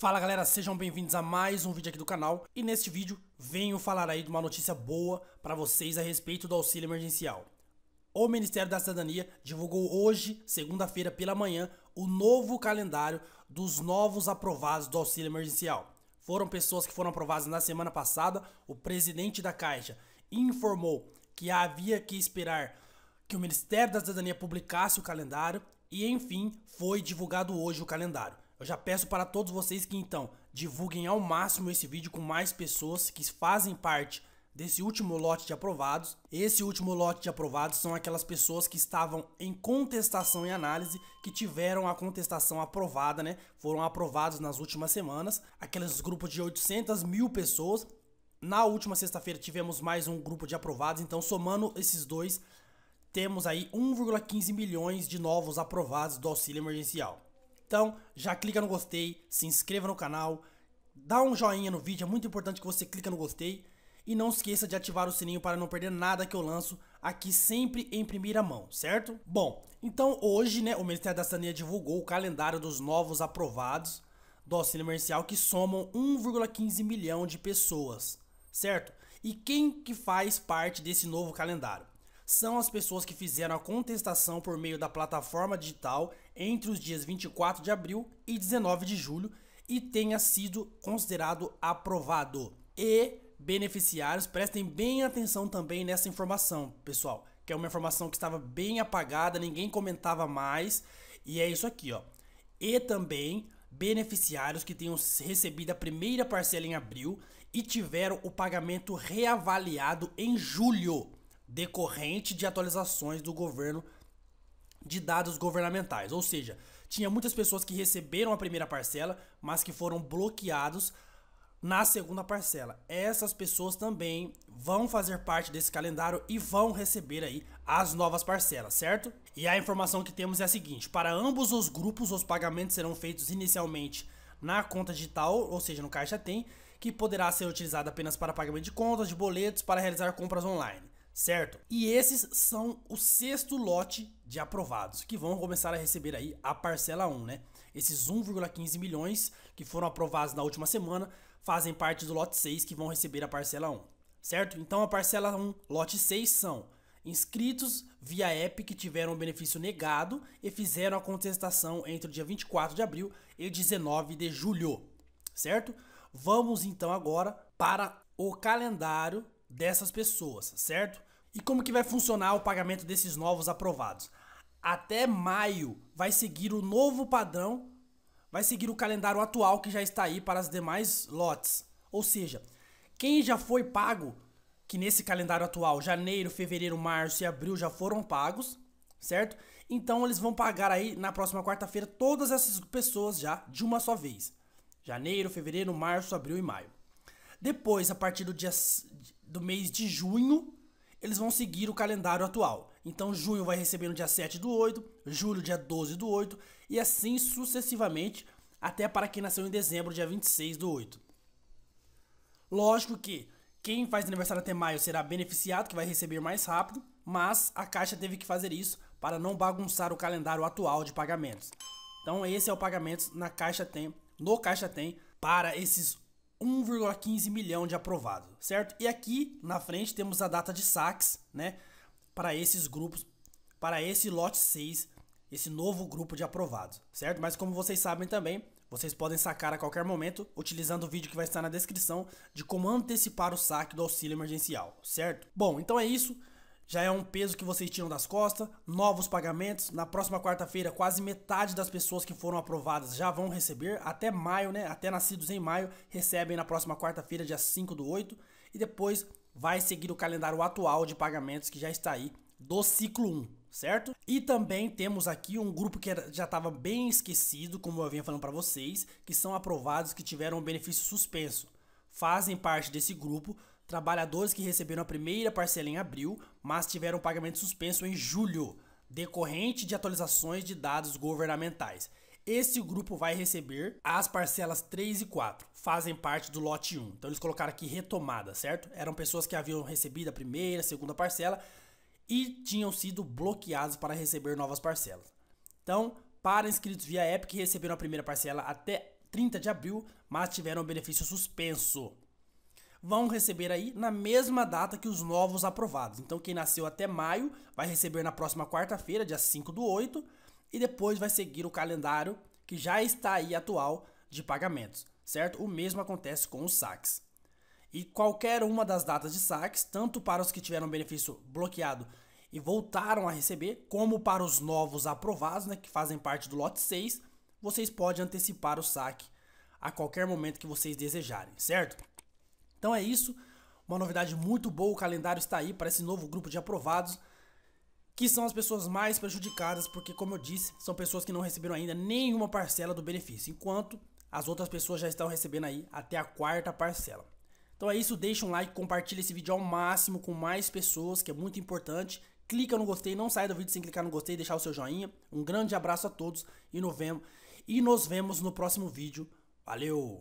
Fala galera, sejam bem-vindos a mais um vídeo aqui do canal e neste vídeo venho falar aí de uma notícia boa para vocês a respeito do auxílio emergencial. O Ministério da Cidadania divulgou hoje, segunda-feira pela manhã, o novo calendário dos novos aprovados do auxílio emergencial. Foram pessoas que foram aprovadas na semana passada. O presidente da Caixa informou que havia que esperar que o Ministério da Cidadania publicasse o calendário e enfim foi divulgado hoje o calendário. Eu já peço para todos vocês que então divulguem ao máximo esse vídeo com mais pessoas que fazem parte desse último lote de aprovados. Esse último lote de aprovados são aquelas pessoas que estavam em contestação e análise, que tiveram a contestação aprovada, né? Foram aprovados nas últimas semanas, aqueles grupos de 800 mil pessoas. Na última sexta-feira tivemos mais um grupo de aprovados, então somando esses dois, temos aí 1,15 milhões de novos aprovados do auxílio emergencial. Então, já clica no gostei, se inscreva no canal, dá um joinha no vídeo, é muito importante que você clica no gostei. E não esqueça de ativar o sininho para não perder nada que eu lanço aqui sempre em primeira mão, certo? Bom, então hoje, né, o Ministério da Cidadania divulgou o calendário dos novos aprovados do auxílio emergencial, que somam 1,15 milhão de pessoas, certo? E quem que faz parte desse novo calendário? São as pessoas que fizeram a contestação por meio da plataforma digital entre os dias 24 de abril e 19 de julho e tenha sido considerado aprovado. E beneficiários, prestem bem atenção também nessa informação, pessoal, que é uma informação que estava bem apagada, ninguém comentava mais, e é isso aqui, ó. E também beneficiários que tenham recebido a primeira parcela em abril e tiveram o pagamento reavaliado em julho, decorrente de atualizações do governo de dados governamentais. Ou seja, tinha muitas pessoas que receberam a primeira parcela, mas que foram bloqueados na segunda parcela. Essas pessoas também vão fazer parte desse calendário e vão receber aí as novas parcelas, certo? E a informação que temos é a seguinte: para ambos os grupos, os pagamentos serão feitos inicialmente na conta digital, ou seja, no Caixa Tem, que poderá ser utilizada apenas para pagamento de contas, de boletos, para realizar compras online, certo? E esses são o sexto lote de aprovados, que vão começar a receber aí a parcela 1, né? Esses 1,15 milhões que foram aprovados na última semana fazem parte do lote 6, que vão receber a parcela 1, certo? Então a parcela 1, lote 6, são inscritos via app que tiveram o benefício negado e fizeram a contestação entre o dia 24 de abril e 19 de julho, certo? Vamos então agora para o calendário dessas pessoas, certo? E como que vai funcionar o pagamento desses novos aprovados? Até maio vai seguir o novo padrão, vai seguir o calendário atual que já está aí para as demais lotes. Ou seja, quem já foi pago, que nesse calendário atual, janeiro, fevereiro, março e abril já foram pagos, certo? Então eles vão pagar aí na próxima quarta-feira todas essas pessoas já de uma só vez. Janeiro, fevereiro, março, abril e maio. Depois, a partir do mês de junho, eles vão seguir o calendário atual. Então, junho vai receber no dia 7 do 8, julho dia 12 do 8 e assim sucessivamente, até para quem nasceu em dezembro, dia 26 do 8. Lógico que quem faz aniversário até maio será beneficiado, que vai receber mais rápido, mas a Caixa teve que fazer isso para não bagunçar o calendário atual de pagamentos. Então, esse é o pagamento na Caixa Tem, no Caixa Tem, para esses 1,15 milhão de aprovado, certo? E aqui na frente temos a data de saques, né, para esses grupos, para esse lote 6, esse novo grupo de aprovados, certo? Mas como vocês sabem também, vocês podem sacar a qualquer momento, utilizando o vídeo que vai estar na descrição de como antecipar o saque do auxílio emergencial, certo? Bom, então é isso. Já é um peso que vocês tiram das costas, novos pagamentos. Na próxima quarta-feira, quase metade das pessoas que foram aprovadas já vão receber, até maio, né? Até nascidos em maio, recebem na próxima quarta-feira, dia 5 do 8. E depois vai seguir o calendário atual de pagamentos que já está aí do ciclo 1, certo? E também temos aqui um grupo que já estava bem esquecido, como eu vinha falando para vocês, que são aprovados que tiveram o benefício suspenso. Fazem parte desse grupo trabalhadores que receberam a primeira parcela em abril, mas tiveram o pagamento suspenso em julho, decorrente de atualizações de dados governamentais. Esse grupo vai receber as parcelas 3 e 4, fazem parte do lote 1. Então eles colocaram aqui retomada, certo? Eram pessoas que haviam recebido a primeira, segunda parcela e tinham sido bloqueados para receber novas parcelas. Então, para inscritos via app que receberam a primeira parcela até 30 de abril, mas tiveram o benefício suspenso. Vão receber aí na mesma data que os novos aprovados. Então quem nasceu até maio vai receber na próxima quarta-feira, dia 5/8, e depois vai seguir o calendário que já está aí atual de pagamentos, certo? O mesmo acontece com os saques. E qualquer uma das datas de saques, tanto para os que tiveram benefício bloqueado e voltaram a receber, como para os novos aprovados, né, que fazem parte do lote 6, vocês podem antecipar o saque a qualquer momento que vocês desejarem, certo? Então é isso, uma novidade muito boa, o calendário está aí para esse novo grupo de aprovados, que são as pessoas mais prejudicadas, porque, como eu disse, são pessoas que não receberam ainda nenhuma parcela do benefício, enquanto as outras pessoas já estão recebendo aí até a quarta parcela. Então é isso, deixa um like, compartilha esse vídeo ao máximo com mais pessoas, que é muito importante. Clica no gostei, não sai do vídeo sem clicar no gostei e deixar o seu joinha. Um grande abraço a todos e nos vemos no próximo vídeo. Valeu!